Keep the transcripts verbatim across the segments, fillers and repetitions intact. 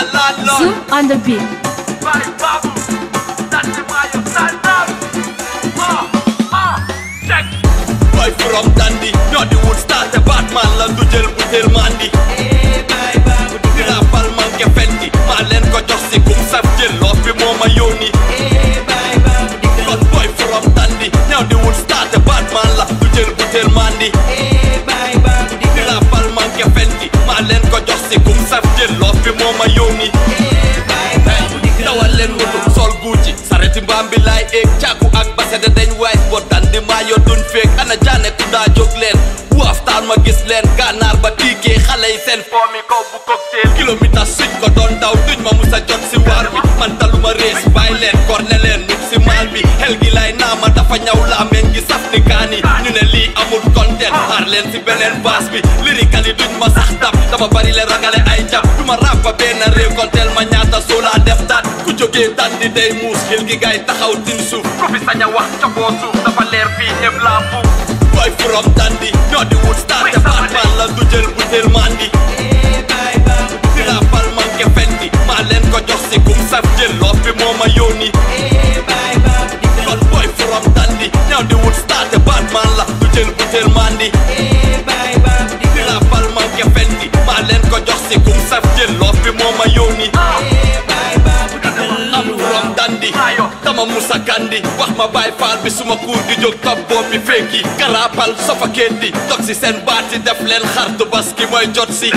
Zoom on the beat. Boy from Dundee, you're the wood starter Batman, landu jël bu jël mandi. Dirapal manke fenti, maa leen ko jox si kum saf jël loo fi moo ma yónni. Kon boy from Dundee, you're the wood starter Batman la du jël bu jël mandi. Dirapal manke fenti, maa leen ko jox si kum saf jël loo fi moo ma yónni. Dawal leen wutum sol Gucci, sareti mbaam bi laay eeg càkku ak base de dañ waay bot Dundee maa yor duñ fekk ana jaane ku daa jóg leen. Waftaan ma gis leen gànnaar ba tiikee xale yi seen foomi kaw bu cocktail kilomita suñ ko doon daw duñ ma musa jot si waar bi man taluma rees bàyyi leen korne leen nub si maal bi xel gi lay naama dafa ñaw laameen gi saf ni kaani ñu ne lii amul konten xaar leen si beneen baas bi lirikali duñ ma sax dab dama bari leen ragale ay jab du ma ràpp ba benn réew konteel ma ñaata soolaa def daat ku jógee Dundee day muus xel gi gaay taxaw tin suuf ko fi sañ a wax ca boo suuf dafa leer fii ñëpp laa buuf boy from Dundee ñoo di wut start a Batman la du jël bu jël mandi di rappal manke fenti maa leen ko jox si kum saf jël loo fi moo ma yónni kon boy from Dundee ñoo di wut start a Batman la du jël bu jël mandi di rappal manke fenti maa leen ko jox si kum saf jël loo fi moo ma yónni dama musa kandi wax ma baay faal bi suma kuur di jóg top boppi fekki karapal sofa kendi toog si seen baati def leen xartu baski mooy jot si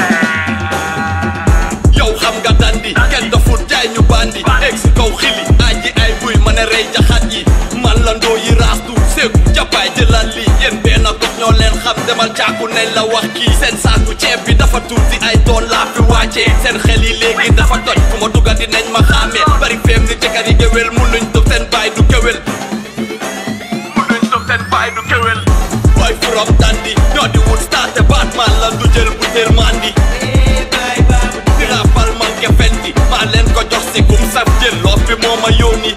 yow xam nga Dundee kenn dofut jaay ñu bandi eeg si kaw xili aji ay buy ma ne rey jaxat yi man la ndoo yi raas du seeku jabaay jëlal lii yéen benn gox ñoo leen xam demal càkku nañ la wax kii seen saaku ceeb bi dafa tuuti ay doon laa fi wàccee seen xel yi léegi dafa toj fu ma dugal dinañ ma xàmmee bari feem ni jëkkër yi géwél munuñ toog seen baay du géwél munuñ toog seen baay du géwél boy from Dundee ñoo di wut starte Batman la du jël bu jël mandi di rappal manke fenti maa leen ko jox si kum saf jël loo fi moo ma yónni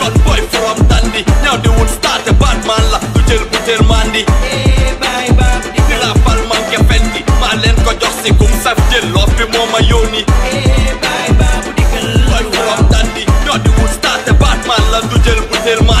kon boy from Dundee ñoo di wut starte Batman la du jël bu jël mandi di rappal manke fenti maa leen ko jox si kum saf jël loo fi moo ma yónni boy from Dundee ñoo di wut starte Batman la du jël bu jël mandi